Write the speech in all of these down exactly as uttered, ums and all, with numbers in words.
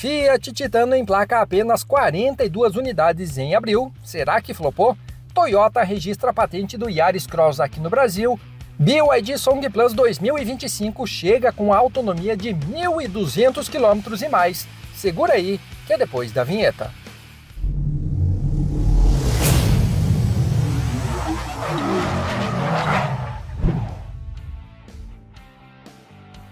Fiat Titano emplaca apenas quarenta e duas unidades em abril. Será que flopou? Toyota registra a patente do Yaris Cross aqui no Brasil. B Y D Song Plus dois mil e vinte e cinco chega com autonomia de mil e duzentos quilômetros e mais. Segura aí, que é depois da vinheta.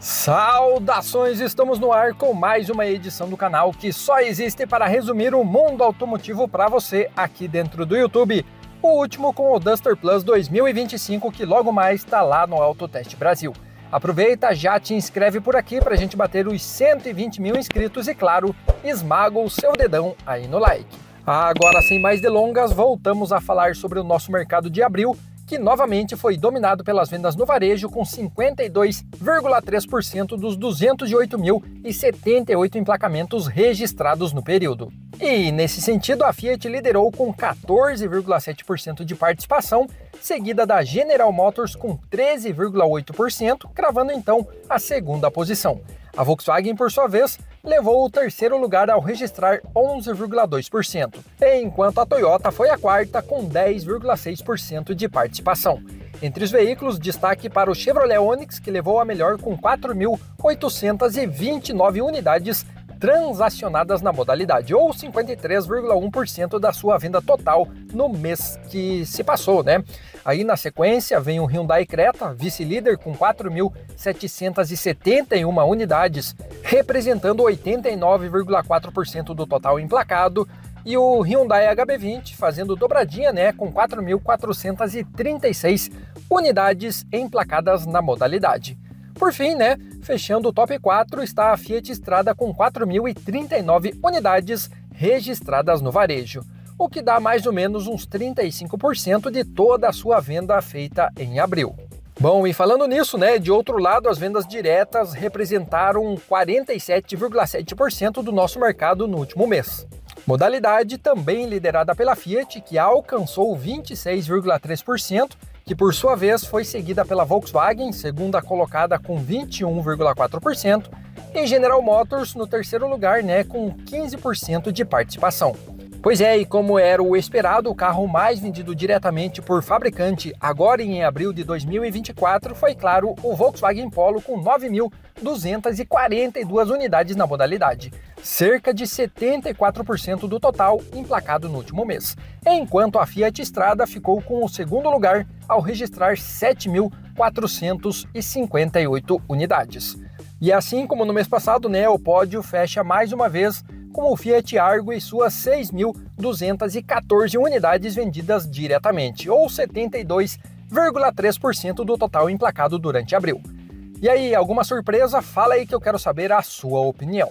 Saudações, estamos no ar com mais uma edição do canal que só existe para resumir o mundo automotivo para você aqui dentro do YouTube. O último com o Duster Plus dois mil e vinte e cinco, que logo mais está lá no Autoteste Brasil. Aproveita, já te inscreve por aqui para a gente bater os cento e vinte mil inscritos e, claro, esmaga o seu dedão aí no like. Agora, sem mais delongas, voltamos a falar sobre o nosso mercado de abril, que novamente foi dominado pelas vendas no varejo, com cinquenta e dois vírgula três por cento dos duzentos e oito mil e setenta e oito emplacamentos registrados no período. E, nesse sentido, a Fiat liderou com quatorze vírgula sete por cento de participação, seguida da General Motors com treze vírgula oito por cento, cravando então a segunda posição. A Volkswagen, por sua vez, levou o terceiro lugar ao registrar onze vírgula dois por cento, enquanto a Toyota foi a quarta com dez vírgula seis por cento de participação. Entre os veículos, destaque para o Chevrolet Onix, que levou a melhor com quatro mil oitocentas e vinte e nove unidades transacionadas na modalidade, ou cinquenta e três vírgula um por cento da sua venda total no mês que se passou, né? Aí na sequência vem o Hyundai Creta, vice-líder com quatro mil setecentas e setenta e uma unidades, representando oitenta e nove vírgula quatro por cento do total emplacado, e o Hyundai H B vinte fazendo dobradinha, né, com quatro mil quatrocentas e trinta e seis unidades emplacadas na modalidade. Por fim, né, fechando o top quatro está a Fiat Strada com quatro mil e trinta e nove unidades registradas no varejo, o que dá mais ou menos uns trinta e cinco por cento de toda a sua venda feita em abril. Bom, e falando nisso, né, de outro lado, as vendas diretas representaram quarenta e sete vírgula sete por cento do nosso mercado no último mês. Modalidade também liderada pela Fiat, que alcançou vinte e seis vírgula três por cento, que por sua vez foi seguida pela Volkswagen, segunda colocada com vinte e um vírgula quatro por cento, e General Motors no terceiro lugar, né, com quinze por cento de participação. Pois é, e como era o esperado, o carro mais vendido diretamente por fabricante agora em abril de dois mil e vinte e quatro foi, claro, o Volkswagen Polo com nove mil duzentas e quarenta e duas unidades na modalidade, cerca de setenta e quatro por cento do total emplacado no último mês, enquanto a Fiat Strada ficou com o segundo lugar ao registrar sete mil quatrocentas e cinquenta e oito unidades. E assim como no mês passado, né, o pódio fecha mais uma vez com o Fiat Argo e suas seis mil duzentas e quatorze unidades vendidas diretamente, ou setenta e dois vírgula três por cento do total emplacado durante abril. E aí, alguma surpresa? Fala aí que eu quero saber a sua opinião.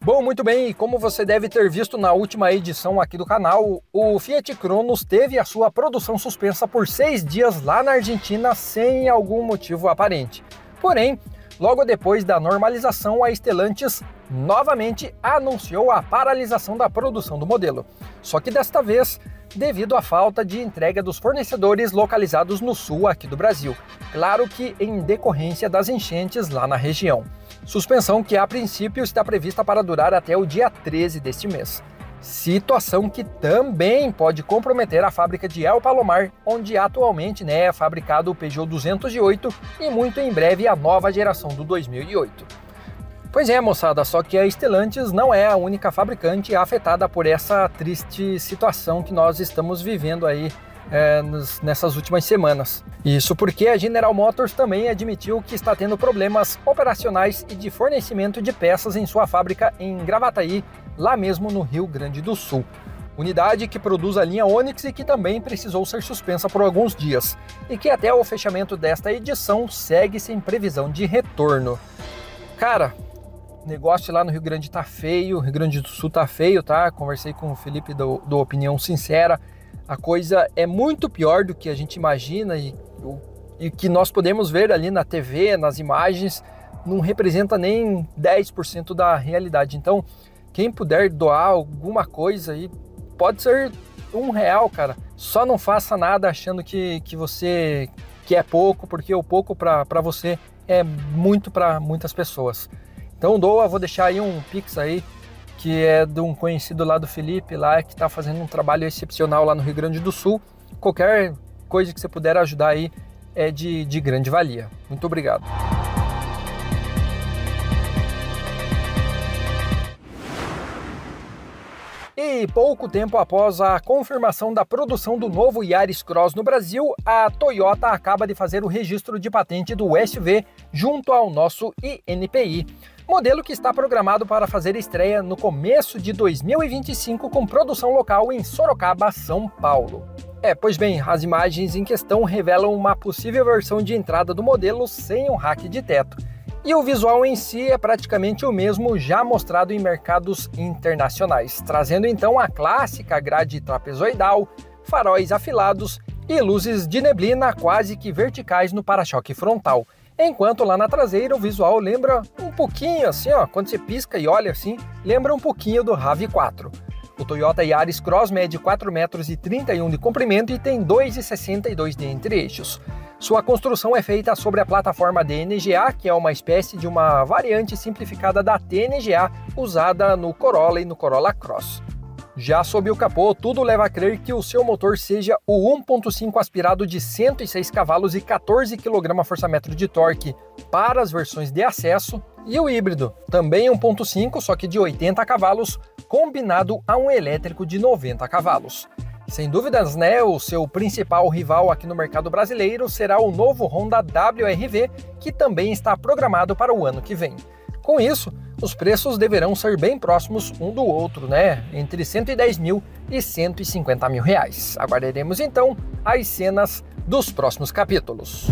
Bom, muito bem, e como você deve ter visto na última edição aqui do canal, o Fiat Cronos teve a sua produção suspensa por seis dias lá na Argentina sem algum motivo aparente. Porém, logo depois da normalização, a Stellantis novamente anunciou a paralisação da produção do modelo. Só que desta vez, devido à falta de entrega dos fornecedores localizados no sul aqui do Brasil. Claro que em decorrência das enchentes lá na região. Suspensão que a princípio está prevista para durar até o dia treze deste mês. Situação que também pode comprometer a fábrica de El Palomar, onde atualmente, né, é fabricado o Peugeot duzentos e oito e muito em breve a nova geração do dois mil e oito. Pois é, moçada, só que a Stellantis não é a única fabricante afetada por essa triste situação que nós estamos vivendo aí É, nessas últimas semanas. Isso porque a General Motors também admitiu que está tendo problemas operacionais e de fornecimento de peças em sua fábrica em Gravataí, lá mesmo no Rio Grande do Sul. Unidade que produz a linha Onix e que também precisou ser suspensa por alguns dias, e que até o fechamento desta edição segue sem previsão de retorno. Cara, o negócio lá no Rio Grande tá feio, Rio Grande do Sul tá feio, tá? Conversei com o Felipe do, do Opinião Sincera. A coisa é muito pior do que a gente imagina e, e que nós podemos ver ali na T V, nas imagens, não representa nem dez por cento da realidade. Então, quem puder doar alguma coisa aí, pode ser um real, cara. Só não faça nada achando que, que você que é pouco, porque o pouco para você é muito para muitas pessoas. Então doa, vou deixar aí um Pix aí, que é de um conhecido lá do Felipe, lá que está fazendo um trabalho excepcional lá no Rio Grande do Sul. Qualquer coisa que você puder ajudar aí é de, de grande valia. Muito obrigado. E pouco tempo após a confirmação da produção do novo Yaris Cross no Brasil, a Toyota acaba de fazer o registro de patente do S U V junto ao nosso I N P I, modelo que está programado para fazer estreia no começo de dois mil e vinte e cinco com produção local em Sorocaba, São Paulo. É, pois bem, as imagens em questão revelam uma possível versão de entrada do modelo sem um rack de teto. E o visual em si é praticamente o mesmo já mostrado em mercados internacionais, trazendo então a clássica grade trapezoidal, faróis afilados e luzes de neblina quase que verticais no para-choque frontal. Enquanto lá na traseira o visual lembra um pouquinho assim, ó, quando você pisca e olha assim, lembra um pouquinho do RAV quatro. O Toyota Yaris Cross mede quatro vírgula trinta e um metros de comprimento e tem dois vírgula sessenta e dois metros de entre-eixos. Sua construção é feita sobre a plataforma D N G A, que é uma espécie de uma variante simplificada da T N G A usada no Corolla e no Corolla Cross. Já sob o capô, tudo leva a crer que o seu motor seja o um ponto cinco aspirado de cento e seis cavalos e quatorze quilograma-força-metro de torque para as versões de acesso, e o híbrido, também um ponto cinco, só que de oitenta cavalos, combinado a um elétrico de noventa cavalos. Sem dúvidas, né, o seu principal rival aqui no mercado brasileiro será o novo Honda W R V, que também está programado para o ano que vem. Com isso, os preços deverão ser bem próximos um do outro, né, entre cento e dez mil e cento e cinquenta mil reais. Aguardaremos então as cenas dos próximos capítulos.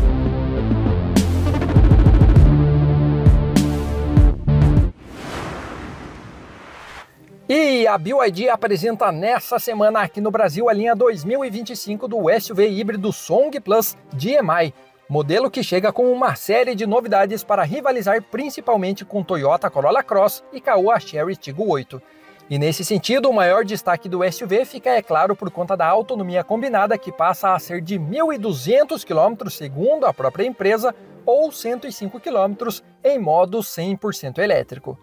E a B Y D apresenta nessa semana aqui no Brasil a linha dois mil e vinte e cinco do S U V híbrido Song Plus D M I, modelo que chega com uma série de novidades para rivalizar principalmente com Toyota Corolla Cross e Caoa Chery Tiggo oito. E nesse sentido, o maior destaque do S U V fica, é claro, por conta da autonomia combinada, que passa a ser de mil e duzentos quilômetros segundo a própria empresa, ou cento e cinco quilômetros em modo cem por cento elétrico.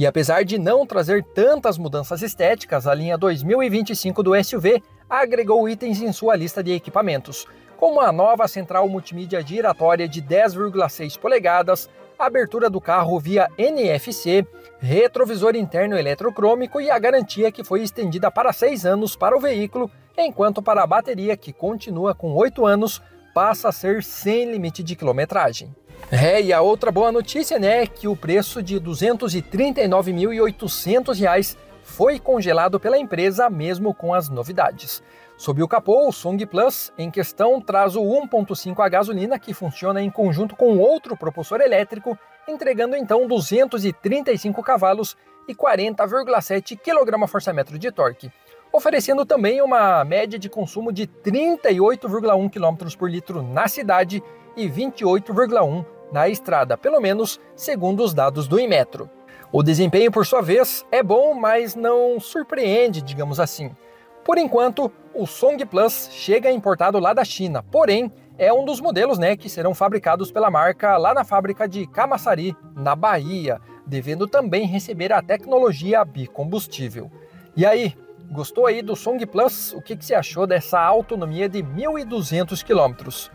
E apesar de não trazer tantas mudanças estéticas, a linha dois mil e vinte e cinco do S U V agregou itens em sua lista de equipamentos, como a nova central multimídia giratória de dez vírgula seis polegadas, abertura do carro via N F C, retrovisor interno eletrocrômico e a garantia que foi estendida para seis anos para o veículo, enquanto para a bateria, que continua com oito anos, passa a ser sem limite de quilometragem. É, e a outra boa notícia, né, é que o preço de duzentos e trinta e nove mil e oitocentos reais foi congelado pela empresa, mesmo com as novidades. Sob o capô, o Song Plus em questão traz o um ponto cinco a gasolina, que funciona em conjunto com outro propulsor elétrico, entregando então duzentos e trinta e cinco cavalos e quarenta vírgula sete quilograma-força-metro de torque, oferecendo também uma média de consumo de trinta e oito vírgula um quilômetros por litro na cidade e vinte e oito vírgula um na estrada, pelo menos segundo os dados do Inmetro. O desempenho, por sua vez, é bom, mas não surpreende, digamos assim. Por enquanto, o Song Plus chega importado lá da China, porém é um dos modelos, né, que serão fabricados pela marca lá na fábrica de Camaçari, na Bahia, devendo também receber a tecnologia bicombustível. E aí, gostou aí do Song Plus? O que, que você achou dessa autonomia de mil e duzentos quilômetros?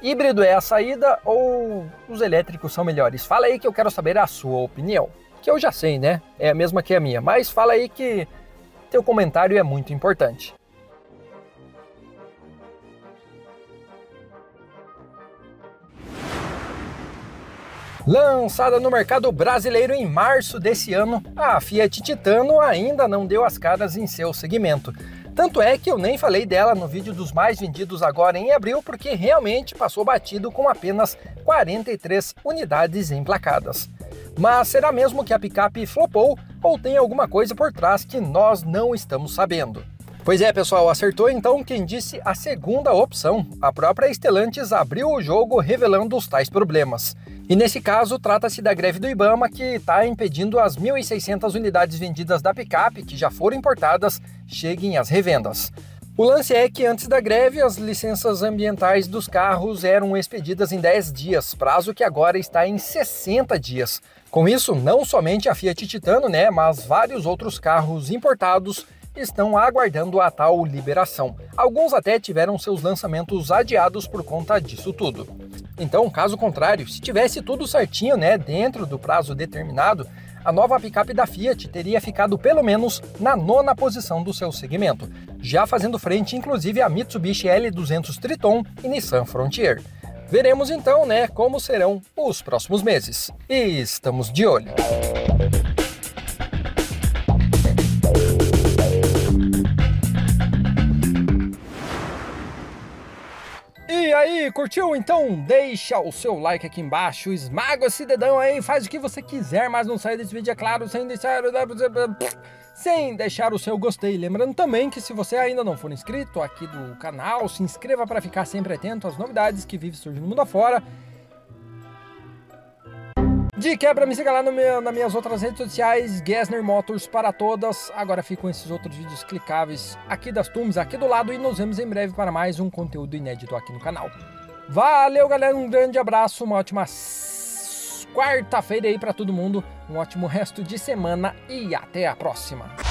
Híbrido é a saída ou os elétricos são melhores? Fala aí que eu quero saber a sua opinião, que eu já sei, né? É a mesma que a minha, mas fala aí que teu comentário é muito importante. Lançada no mercado brasileiro em março desse ano, a Fiat Titano ainda não deu as caras em seu segmento. Tanto é que eu nem falei dela no vídeo dos mais vendidos agora em abril, porque realmente passou batido com apenas quarenta e três unidades emplacadas. Mas será mesmo que a picape flopou ou tem alguma coisa por trás que nós não estamos sabendo? Pois é, pessoal, acertou então quem disse a segunda opção. A própria Stellantis abriu o jogo revelando os tais problemas. E nesse caso, trata-se da greve do Ibama, que está impedindo as mil e seiscentas unidades vendidas da picape, que já foram importadas, cheguem às revendas. O lance é que antes da greve, as licenças ambientais dos carros eram expedidas em dez dias, prazo que agora está em sessenta dias. Com isso, não somente a Fiat Titano, né, mas vários outros carros importados estão aguardando a tal liberação. Alguns até tiveram seus lançamentos adiados por conta disso tudo. Então, caso contrário, se tivesse tudo certinho, né, dentro do prazo determinado, a nova picape da Fiat teria ficado pelo menos na nona posição do seu segmento, já fazendo frente inclusive a Mitsubishi L duzentos Triton e Nissan Frontier. Veremos então, né, como serão os próximos meses. E estamos de olho. E aí, curtiu? Então deixa o seu like aqui embaixo, esmaga esse dedão aí, faz o que você quiser, mas não sai desse vídeo, é claro, sem deixar... sem deixar o seu gostei. Lembrando também que se você ainda não for inscrito aqui do canal, se inscreva para ficar sempre atento às novidades que vive surgindo no mundo afora. De quebra, me siga lá no meu, nas minhas outras redes sociais, Gessner Motors para todas. Agora ficam esses outros vídeos clicáveis aqui das Tunes, aqui do lado, e nos vemos em breve para mais um conteúdo inédito aqui no canal. Valeu, galera, um grande abraço, uma ótima quarta-feira aí para todo mundo, um ótimo resto de semana e até a próxima.